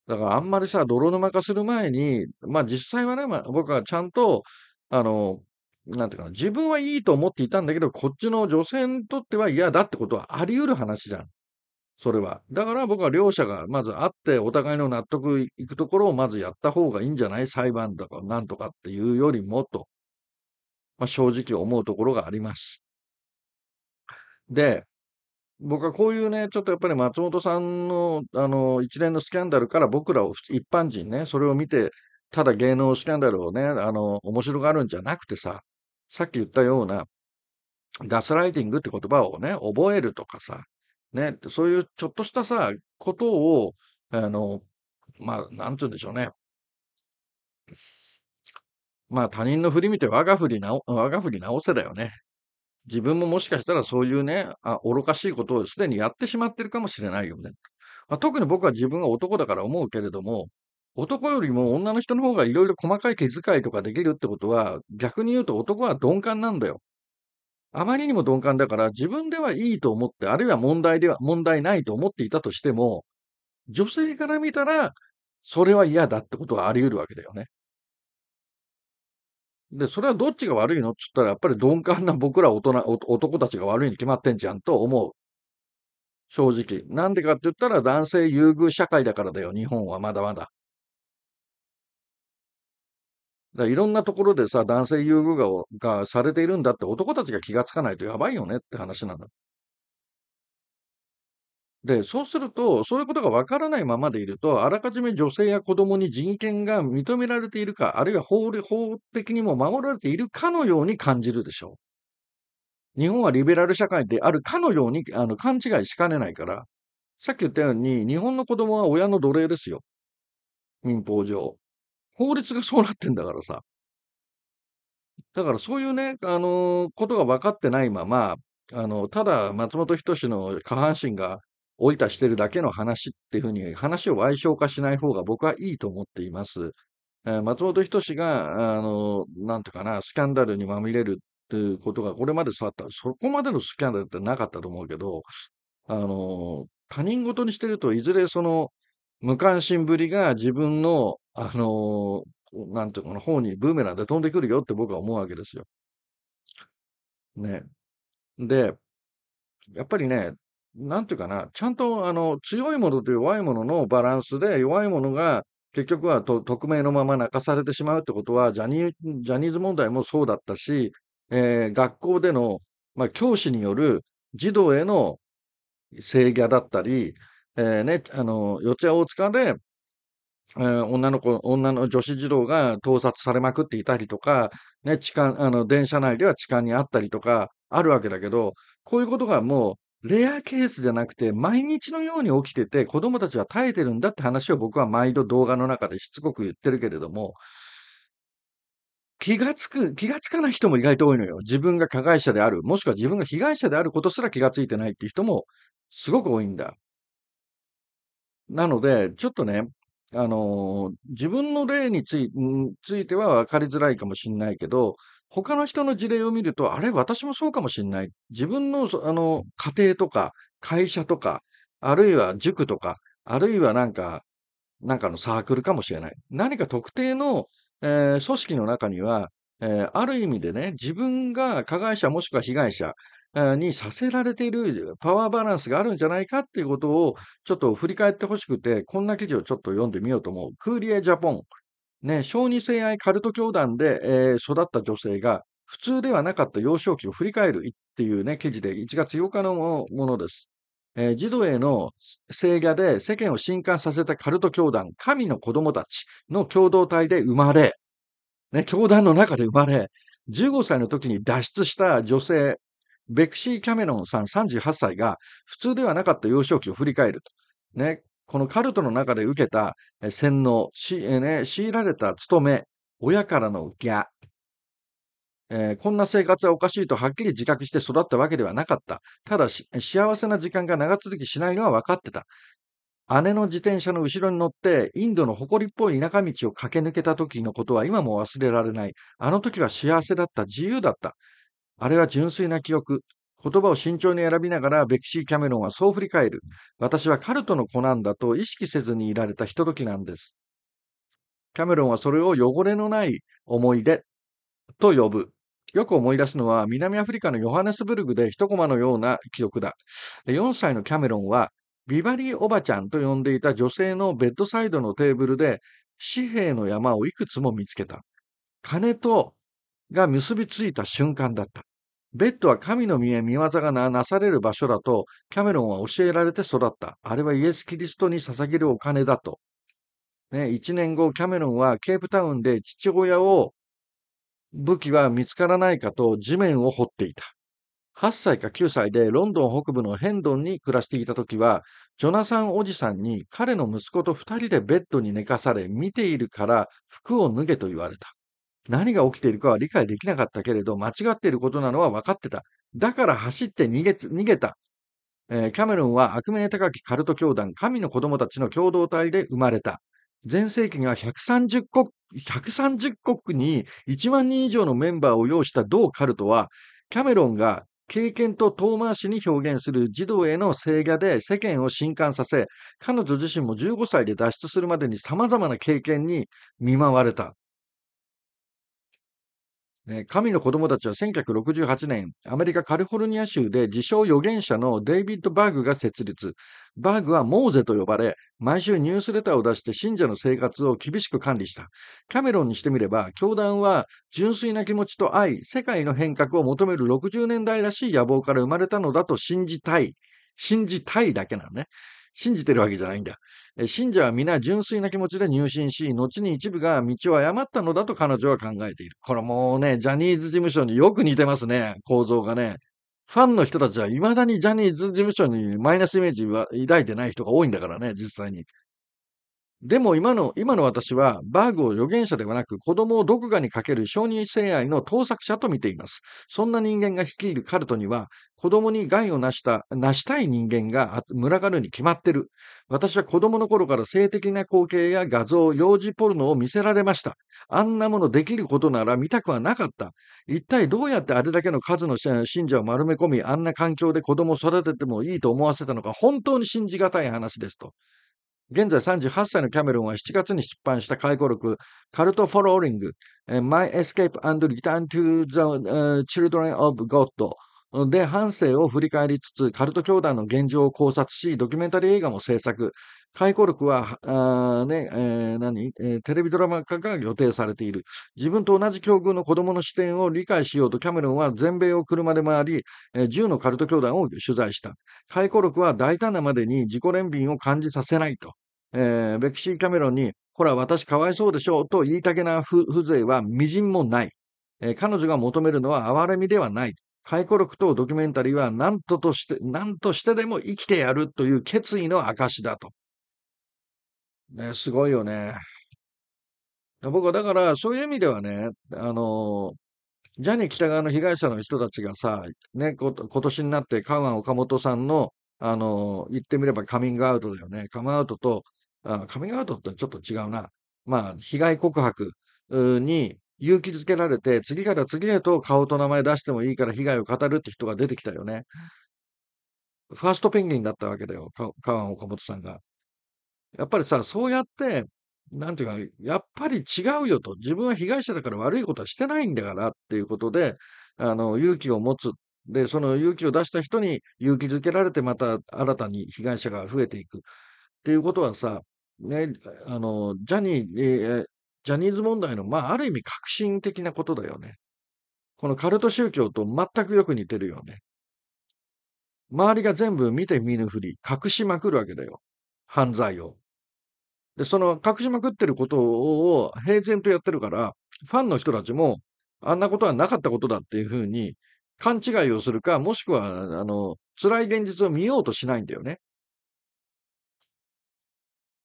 だからあんまりさ、泥沼化する前に、まあ実際はね、まあ、僕はちゃんと、あの、なんていうかな、自分はいいと思っていたんだけど、こっちの女性にとっては嫌だってことはあり得る話じゃん。それは。だから僕は両者がまず会って、お互いの納得いくところをまずやった方がいいんじゃない？裁判とかなんとかっていうよりもと、まあ正直思うところがあります。で、僕はこういうね、ちょっとやっぱり松本さんの、あの、一連のスキャンダルから僕らを一般人ね、それを見て、ただ芸能スキャンダルをね、あの、面白がるんじゃなくてさ、さっき言ったような、ガスライティングって言葉をね、覚えるとかさ、ね、そういうちょっとしたさ、ことを、あの、まあ、なんて言うんでしょうね。まあ、他人の振り見て我が振り直、我が振り直せだよね。自分ももしかしたらそういうね、あ、愚かしいことをすでにやってしまってるかもしれないよね。まあ、特に僕は自分が男だから思うけれども、男よりも女の人の方がいろいろ細かい気遣いとかできるってことは、逆に言うと男は鈍感なんだよ。あまりにも鈍感だから、自分ではいいと思って、あるいは問題では、問題ないと思っていたとしても、女性から見たら、それは嫌だってことはあり得るわけだよね。で、それはどっちが悪いのって言ったら、やっぱり鈍感な僕ら大人、男たちが悪いに決まってんじゃんと思う。正直。なんでかって言ったら、男性優遇社会だからだよ、日本はまだまだ。だいろんなところでさ、男性優遇が、がされているんだって男たちが気がつかないとやばいよねって話なんだ。で、そうすると、そういうことがわからないままでいると、あらかじめ女性や子供に人権が認められているか、あるいは法律、法的にも守られているかのように感じるでしょう。日本はリベラル社会であるかのようにあの勘違いしかねないから、さっき言ったように、日本の子供は親の奴隷ですよ。民法上。法律がそうなってんだからさ。だからそういうね、あのー、ことが分かってないまま、あの、ただ松本人志の下半身が降りたしてるだけの話っていうふうに話を矮小化しない方が僕はいいと思っています。えー、松本人志が、あの、なんていうかな、スキャンダルにまみれるっていうことがこれまでさ、そこまでのスキャンダルってなかったと思うけど、あの、他人事にしてるといずれその無関心ぶりが自分の、あの、なんていうかな、方にブーメランで飛んでくるよって僕は思うわけですよ。ね。で、やっぱりね、なんていうかな、ちゃんとあの強いものと弱いもののバランスで、弱いものが結局はと匿名のまま泣かされてしまうってことは、ジャニー、ジャニーズ問題もそうだったし、えー、学校での、まあ、教師による児童への性虐だったり、えーね、あの四谷大塚で、えー、女の子、女の女子児童が盗撮されまくっていたりとか、ね、痴漢、あの電車内では痴漢にあったりとかあるわけだけど、こういうことがもう、レアケースじゃなくて、毎日のように起きてて、子供たちは耐えてるんだって話を僕は毎度動画の中でしつこく言ってるけれども、気がつく、気がつかない人も意外と多いのよ。自分が加害者である、もしくは自分が被害者であることすら気がついてないっていう人もすごく多いんだ。なので、ちょっとね、あのー、自分の例につい、ついては分かりづらいかもしれないけど、他の人の事例を見ると、あれ、私もそうかもしれない。自分の、あの、家庭とか、会社とか、あるいは塾とか、あるいはなんか、なんかのサークルかもしれない。何か特定の、えー、組織の中には、えー、ある意味でね、自分が加害者もしくは被害者にさせられているパワーバランスがあるんじゃないかっていうことを、ちょっと振り返ってほしくて、こんな記事をちょっと読んでみようと思う。クーリエジャポン。ね、小児性愛カルト教団で、えー育った女性が、普通ではなかった幼少期を振り返るっていうね、記事でいちがつようかのものです。えー児童への性虐で世間を震撼させたカルト教団、神の子供たちの共同体で生まれ、ね、教団の中で生まれ、じゅうごさいの時に脱出した女性、ベクシー・キャメロンさんさんじゅうはっさいが、普通ではなかった幼少期を振り返ると。ね、このカルトの中で受けた洗脳、しえね、強いられた務め、親からの逆、えー、こんな生活はおかしいとはっきり自覚して育ったわけではなかった。ただし、幸せな時間が長続きしないのは分かってた。姉の自転車の後ろに乗って、インドの埃っぽい田舎道を駆け抜けた時のことは今も忘れられない。あの時は幸せだった、自由だった。あれは純粋な記憶。言葉を慎重に選びながら、ベクシー・キャメロンはそう振り返る。私はカルトの子なんだと意識せずにいられたひとときなんです。キャメロンはそれを汚れのない思い出と呼ぶ。よく思い出すのは、南アフリカのヨハネスブルグで一コマのような記憶だ。よんさいのキャメロンは、ビバリーおばちゃんと呼んでいた女性のベッドサイドのテーブルで、紙幣の山をいくつも見つけた。金とが結びついた瞬間だった。ベッドは神の見え見業がなされる場所だと、キャメロンは教えられて育った。あれはイエス・キリストに捧げるお金だと。ね、いちねんご、キャメロンはケープタウンで父親を、武器は見つからないかと地面を掘っていた。はっさいかきゅうさいでロンドン北部のヘンドンに暮らしていたときは、ジョナサンおじさんに彼の息子とふたりでベッドに寝かされ、見ているから服を脱げと言われた。何が起きているかは理解できなかったけれど、間違っていることなのは分かってた。だから走って逃げ、逃げた、えー。キャメロンは悪名高きカルト教団、神の子供たちの共同体で生まれた。前世紀にはひゃくさんじゅっこくにいちまんにん以上のメンバーを擁した同カルトは、キャメロンが経験と遠回しに表現する児童への性虐で世間を震撼させ、彼女自身もじゅうごさいで脱出するまでに様々な経験に見舞われた。神の子供たちはせんきゅうひゃくろくじゅうはちねん、アメリカ・カリフォルニア州で自称預言者のデイビッド・バーグが設立。バーグはモーゼと呼ばれ、毎週ニュースレターを出して信者の生活を厳しく管理した。キャメロンにしてみれば、教団は純粋な気持ちと愛、世界の変革を求めるろくじゅうねんだいらしい野望から生まれたのだと信じたい。信じたいだけなのね。信じてるわけじゃないんだ。信者は皆純粋な気持ちで入信し、後に一部が道を誤ったのだと彼女は考えている。これもうね、ジャニーズ事務所によく似てますね、構造がね。ファンの人たちは未だにジャニーズ事務所にマイナスイメージは抱いてない人が多いんだからね、実際に。でも今の、今の私は、バーグを預言者ではなく、子供を毒牙にかける小児性愛の盗作者と見ています。そんな人間が率いるカルトには、子供に害をなした、なしたい人間が群がるに決まってる。私は子供の頃から性的な光景や画像、幼児ポルノを見せられました。あんなものできることなら見たくはなかった。一体どうやってあれだけの数の信者を丸め込み、あんな環境で子供を育ててもいいと思わせたのか、本当に信じがたい話ですと。現在さんじゅうはっさいのキャメロンはしちがつに出版した回顧録、カルト・フォローリング、My Escape and Return to the Children of God で半生を振り返りつつ、カルト教団の現状を考察し、ドキュメンタリー映画も制作。回顧録は、あねえー、何、えー、テレビドラマ化が予定されている。自分と同じ境遇の子供の視点を理解しようとキャメロンは全米を車で回り、えー、じゅうのカルト教団を取材した。回顧録は大胆なまでに自己憐憫を感じさせないと。えー、ベクシー・キャメロンに、ほら、私かわいそうでしょうと言いたげな風情はみじんもない。えー、彼女が求めるのは哀れみではない。回顧録とドキュメンタリーは何ととして、何としてでも生きてやるという決意の証だと。ね、すごいよね。僕はだから、そういう意味ではね、あの、ジャニー喜多川の被害者の人たちがさ、ね、こ今年になってカウアン・オカモトさんの、あの、言ってみればカミングアウトだよね。カムアウトと、あカミングアウトってちょっと違うな。まあ、被害告白に勇気づけられて、次から次へと顔と名前出してもいいから被害を語るって人が出てきたよね。ファーストペンギンだったわけだよ、カウアン・オカモトさんが。やっぱりさ、そうやって、なんていうか、やっぱり違うよと、自分は被害者だから悪いことはしてないんだからっていうことで、あの勇気を持つ、で、その勇気を出した人に勇気づけられて、また新たに被害者が増えていくっていうことはさ、ね、あのジャニー、えー、ジャニーズ問題の、まあ、ある意味革新的なことだよね。このカルト宗教と全くよく似てるよね。周りが全部見て見ぬふり、隠しまくるわけだよ。犯罪を。で、その隠しまくってることを平然とやってるから、ファンの人たちも、あんなことはなかったことだっていうふうに勘違いをするか、もしくは、あの、辛い現実を見ようとしないんだよね。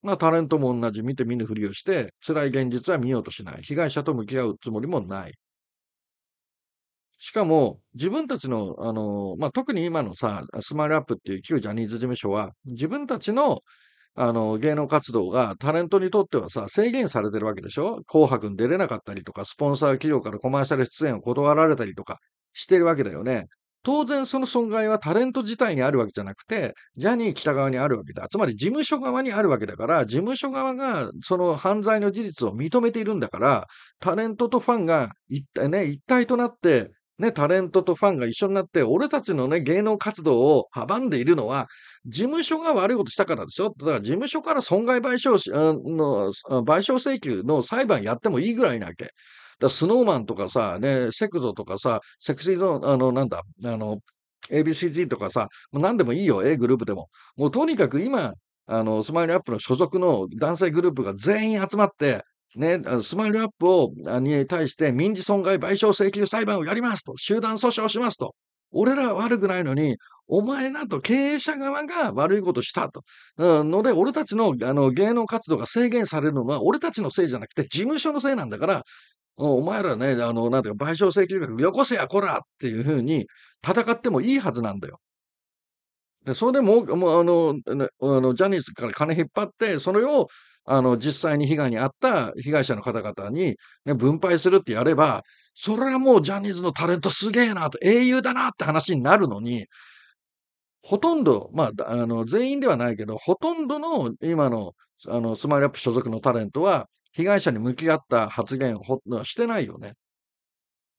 まあ、タレントも同じ、見て見ぬふりをして、辛い現実は見ようとしない。被害者と向き合うつもりもない。しかも、自分たちの、あの、まあ、特に今のさ、スマイルアップっていう旧ジャニーズ事務所は、自分たちの、あの、芸能活動がタレントにとってはさ、制限されてるわけでしょ？紅白に出れなかったりとか、スポンサー企業からコマーシャル出演を断られたりとかしてるわけだよね。当然その損害はタレント自体にあるわけじゃなくて、ジャニー喜多川にあるわけだ。つまり事務所側にあるわけだから、事務所側がその犯罪の事実を認めているんだから、タレントとファンが一体ね、一体となって、ね、タレントとファンが一緒になって、俺たちのね、芸能活動を阻んでいるのは、事務所が悪いことしたからでしょ。だから事務所から損害賠償し、あの、賠償請求の裁判やってもいいぐらいなわけ。だスノーマンとかさ、ね、セクゾとかさ、セクシーゾーン、あの、なんだ、あの、エービーシージー とかさ、もう何でもいいよ、A グループでも。もうとにかく今、あの、スマイルアップの所属の男性グループが全員集まって、ね、スマイルアップをに対して民事損害賠償請求裁判をやりますと、集団訴訟しますと。俺らは悪くないのに、お前なんと経営者側が悪いことしたと。うん、ので、俺たちの、あの、芸能活動が制限されるのは、俺たちのせいじゃなくて、事務所のせいなんだから、お前らね、あの、なんていうか、賠償請求額よこせや、こらっていうふうに戦ってもいいはずなんだよ。で、それでもう、もうあの、あの、ジャニーズから金引っ張って、それを、あの、実際に被害に遭った被害者の方々に、ね、分配するってやれば、それはもうジャニーズのタレントすげえなと、英雄だなって話になるのに、ほとんど、まあ、あの、全員ではないけど、ほとんどの今の、あの、スマイルアップ所属のタレントは、被害者に向き合った発言をしてないよね。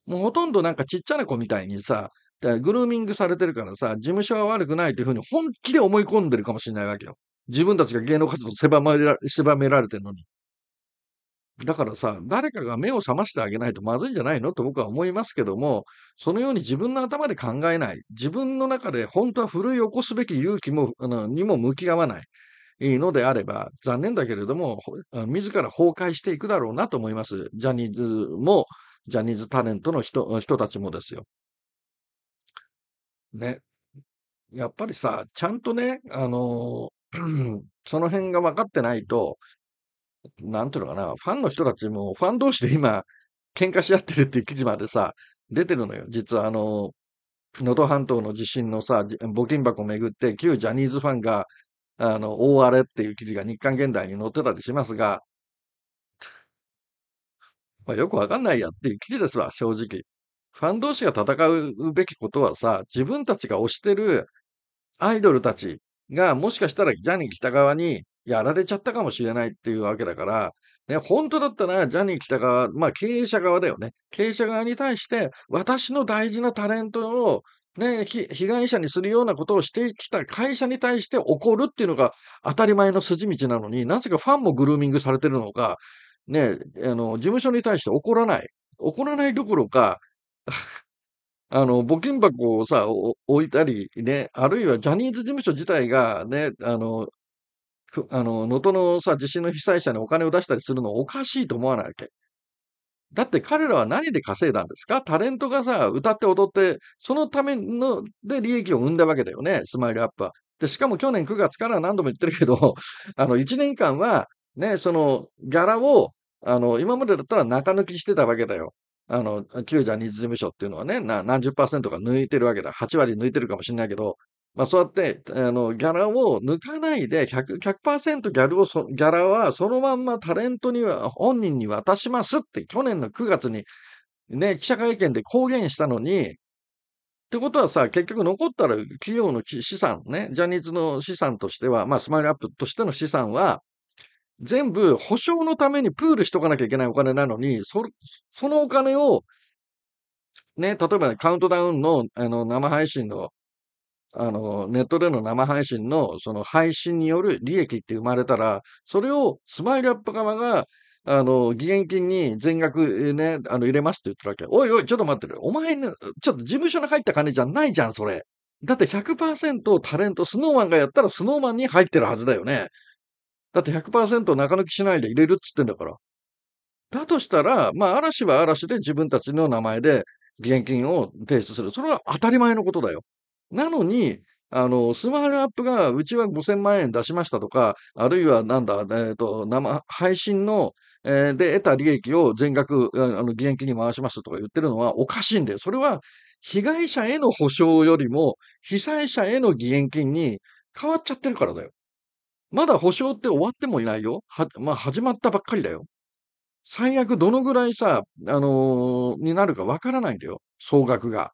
もうほとんどなんかちっちゃな子みたいにさ、グルーミングされてるからさ、事務所は悪くないというふうに本気で思い込んでるかもしれないわけよ。自分たちが芸能活動狭めら、狭められてるのに。だからさ、誰かが目を覚ましてあげないとまずいんじゃないのと僕は思いますけども、そのように自分の頭で考えない。自分の中で本当は奮い起こすべき勇気も、あの、にも向き合わない。いいのであれば、残念だけれども、自ら崩壊していくだろうなと思います。ジャニーズも、ジャニーズタレントの 人, 人たちもですよ。ね。やっぱりさ、ちゃんとね、あのー、その辺が分かってないと、なんていうのかな、ファンの人たちも、ファン同士で今、喧嘩し合ってるっていう記事までさ、出てるのよ。実は、あのー、能登半島の地震のさ、募金箱をめぐって、旧ジャニーズファンが、あの、大荒れっていう記事が日刊現代に載ってたりしますが、まあよくわかんないやっていう記事ですわ、正直。ファン同士が戦うべきことはさ、自分たちが推してるアイドルたちがもしかしたらジャニー喜多川にやられちゃったかもしれないっていうわけだから、ね、本当だったらジャニー喜多川、まあ経営者側だよね。経営者側に対して私の大事なタレントをね、被害者にするようなことをしてきた会社に対して怒るっていうのが当たり前の筋道なのに、なぜかファンもグルーミングされてるのか、ね、あの、事務所に対して怒らない。怒らないどころか、あの、募金箱をさ、置いたり、ね、あるいはジャニーズ事務所自体がね、あの、あの、能登のさ、地震の被災者にお金を出したりするのおかしいと思わないわけ。だって彼らは何で稼いだんですか？タレントがさ、歌って踊って、そのためので利益を生んだわけだよね、スマイルアップは。で、しかも去年くがつから何度も言ってるけど、あの、いちねんかんは、ね、その、ギャラを、あの、今までだったら中抜きしてたわけだよ。あの、旧ジャニーズ事務所っていうのはね、な何十パーセントか抜いてるわけだ。はちわり抜いてるかもしれないけど、まあそうやって、あの、ギャラを抜かないでひゃく、ひゃくパーセント ギャルをそ、ギャラはそのまんまタレントには、本人に渡しますって去年のくがつにね、記者会見で公言したのに、ってことはさ、結局残ったら企業の資産ね、ジャニーズの資産としては、まあスマイルアップとしての資産は、全部保証のためにプールしとかなきゃいけないお金なのに、そ、そのお金を、ね、例えばカウントダウンの、あの、生配信のあの、ネットでの生配信の、その配信による利益って生まれたら、それをスマイルアップ側が、あの、義援金に全額ね、あの、入れますって言ったわけ。おいおい、ちょっと待ってる。お前ね、ちょっと事務所に入った金じゃないじゃん、それ。だって ひゃくパーセント タレント、スノーマンがやったらスノーマンに入ってるはずだよね。だって ひゃくパーセント 中抜きしないで入れるっつってんだから。だとしたら、まあ、嵐は嵐で自分たちの名前で義援金を提出する。それは当たり前のことだよ。なのに、あの、スマイルアップが、うちはごせんまんえん出しましたとか、あるいはなんだ、えーと、生配信の、えー、で得た利益を全額、あの、義援金に回しますとか言ってるのはおかしいんだよ。それは、被害者への補償よりも、被災者への義援金に変わっちゃってるからだよ。まだ補償って終わってもいないよ。は、まあ、始まったばっかりだよ。最悪どのぐらいさ、あのーになるかわからないんだよ。総額が。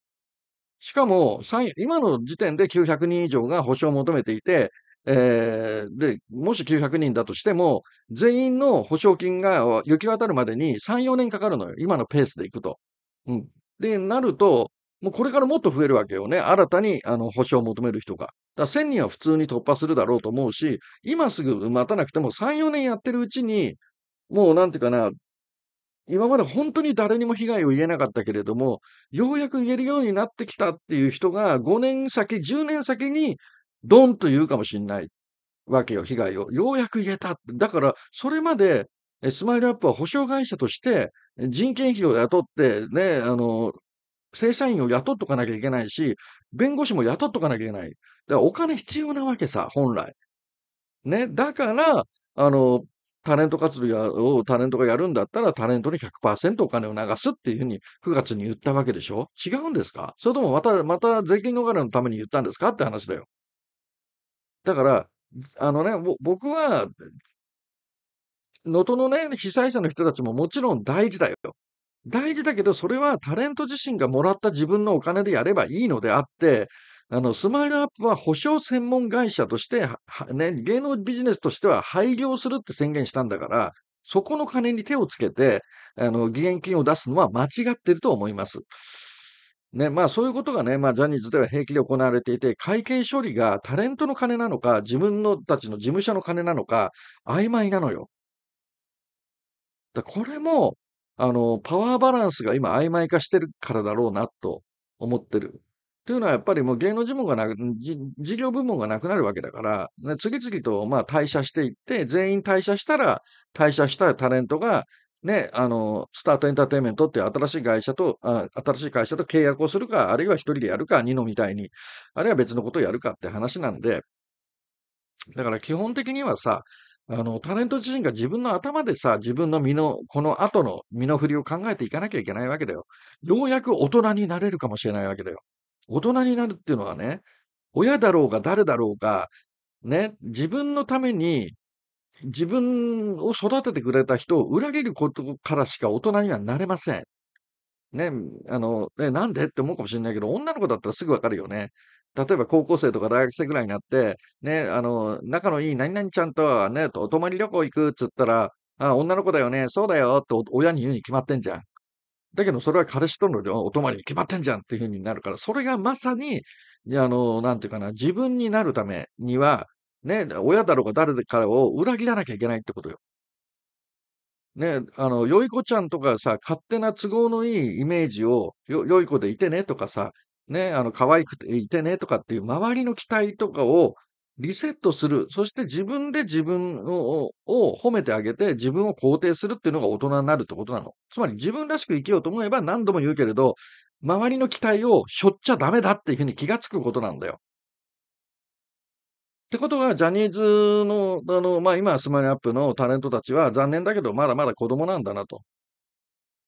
しかも、今の時点できゅうひゃくにん以上が補償を求めていて、えー、で、もしきゅうひゃくにんだとしても、全員の補償金が行き渡るまでにさん、よねんかかるのよ。今のペースでいくと。うん。で、なると、もうこれからもっと増えるわけよね。新たに、あの、補償を求める人が。だからせんにんは普通に突破するだろうと思うし、今すぐ待たなくてもさん、よねんやってるうちに、もうなんていうかな、今まで本当に誰にも被害を言えなかったけれども、ようやく言えるようになってきたっていう人がごねん先、じゅうねん先にドンと言うかもしれないわけよ、被害を。ようやく言えた。だから、それまでスマイルアップは保証会社として人件費を雇って、ね、あの、正社員を雇っとかなきゃいけないし、弁護士も雇っとかなきゃいけない。だからお金必要なわけさ、本来。ね、だから、あの、タレント活動をタレントがやるんだったら、タレントに ひゃくパーセント お金を流すっていうふうにくがつに言ったわけでしょ。違うんですか？それともまた、また税金逃れのために言ったんですかって話だよ。だから、あのね、僕は、能登のね、被災者の人たちももちろん大事だよ。大事だけど、それはタレント自身がもらった自分のお金でやればいいのであって、あの、スマイルアップは保証専門会社として、ね、芸能ビジネスとしては廃業するって宣言したんだから、そこの金に手をつけて、あの、義援金を出すのは間違ってると思います。ね、まあそういうことがね、まあジャニーズでは平気で行われていて、会計処理がタレントの金なのか、自分のたちの事務所の金なのか、曖昧なのよ。だこれも、あの、パワーバランスが今曖昧化してるからだろうなと思ってる。というのはやっぱりもう芸能事務がなく、事業部門がなくなるわけだから、ね、次々とまあ退社していって、全員退社したら、退社したタレントが、ね、あの、スタートエンターテインメントっていう新しい会社と、あ、新しい会社と契約をするか、あるいは一人でやるか、ニノみたいに、あるいは別のことをやるかって話なんで、だから基本的にはさ、あの、タレント自身が自分の頭でさ、自分の身の、この後の身の振りを考えていかなきゃいけないわけだよ。ようやく大人になれるかもしれないわけだよ。大人になるっていうのはね、親だろうが誰だろうが、ね、自分のために自分を育ててくれた人を裏切ることからしか大人にはなれません。ね、あの、え、なんでって思うかもしれないけど、女の子だったらすぐわかるよね。例えば高校生とか大学生ぐらいになって、ね、あの、仲のいい何々ちゃんとはね、お泊まり旅行行くっつったら、あ、女の子だよね、そうだよって親に言うに決まってんじゃん。だけど、それは彼氏とのお泊まりに決まってんじゃんっていう風になるから、それがまさに、あの、なんていうかな、自分になるためには、ね、親だろうが誰かを裏切らなきゃいけないってことよ。ね、あの、よい子ちゃんとかさ、勝手な都合のいいイメージを、よ、よい子でいてねとかさ、ね、あの、可愛くていてねとかっていう周りの期待とかをリセットする。そして自分で自分を、を褒めてあげて自分を肯定するっていうのが大人になるってことなの。つまり自分らしく生きようと思えば何度も言うけれど、周りの期待を背負っちゃダメだっていうふうに気がつくことなんだよ。ってことが、ジャニーズの、あの、まあ、今、スマイルアップのタレントたちは残念だけど、まだまだ子供なんだなと。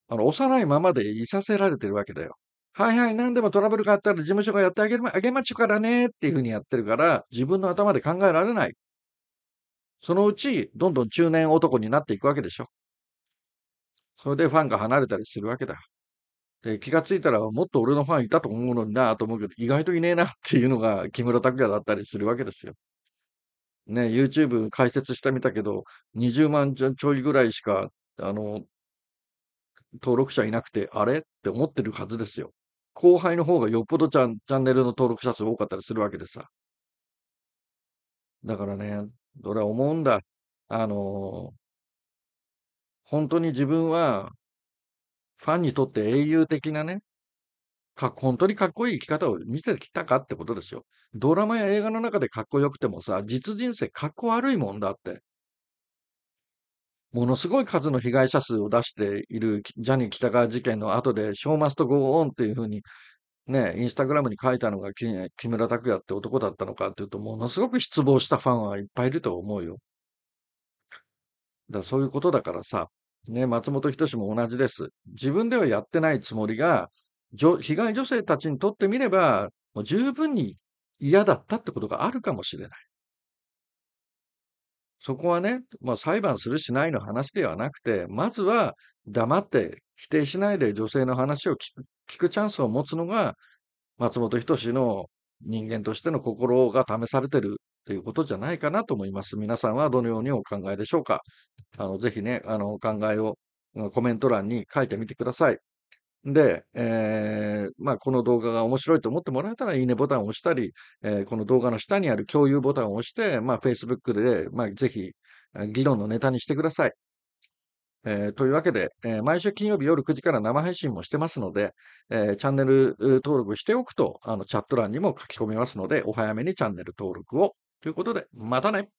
あの、幼いままでいさせられてるわけだよ。はいはい、何でもトラブルがあったら事務所がやってあげま、あげまちゅからねっていうふうにやってるから、自分の頭で考えられない。そのうち、どんどん中年男になっていくわけでしょ。それでファンが離れたりするわけだ。で、気がついたら、もっと俺のファンいたと思うのになぁと思うけど、意外といねえなっていうのが木村拓哉だったりするわけですよ。ね、YouTube 解説してみたけど、にじゅうまんちょいぐらいしか、あの、登録者いなくて、あれって思ってるはずですよ。後輩の方がよっぽどちゃんチャンネルの登録者数多かったりするわけでさ。だからね、俺は思うんだ。あの、本当に自分はファンにとって英雄的なね、か本当にかっこいい生き方を見せてきたかってことですよ。ドラマや映画の中でかっこよくてもさ、実人生かっこ悪いもんだって。ものすごい数の被害者数を出しているきジャニー喜多川事件の後で、ショーマストゴーオンっていうふうにね、インスタグラムに書いたのがき木村拓哉って男だったのかっていうと、ものすごく失望したファンはいっぱいいると思うよ。だからそういうことだからさ、ね、松本人志も同じです。自分ではやってないつもりが、じょ被害女性たちにとってみれば、もう十分に嫌だったってことがあるかもしれない。そこはね、まあ、裁判するしないの話ではなくて、まずは黙って否定しないで女性の話を聞く聞くチャンスを持つのが、松本人志の人間としての心が試されてるということじゃないかなと思います。皆さんはどのようにお考えでしょうか。あのぜひね、あのお考えをうんコメント欄に書いてみてください。で、えーまあ、この動画が面白いと思ってもらえたら、いいねボタンを押したり、えーこの動画の下にある共有ボタンを押して、まあ、Facebook で、まあ、ぜひえー議論のネタにしてください。えーというわけで、えー毎週金曜日夜くじから生配信もしてますので、えーチャンネルえー登録しておくと、あのチャット欄にも書き込みますので、お早めにチャンネル登録を。ということで、またね。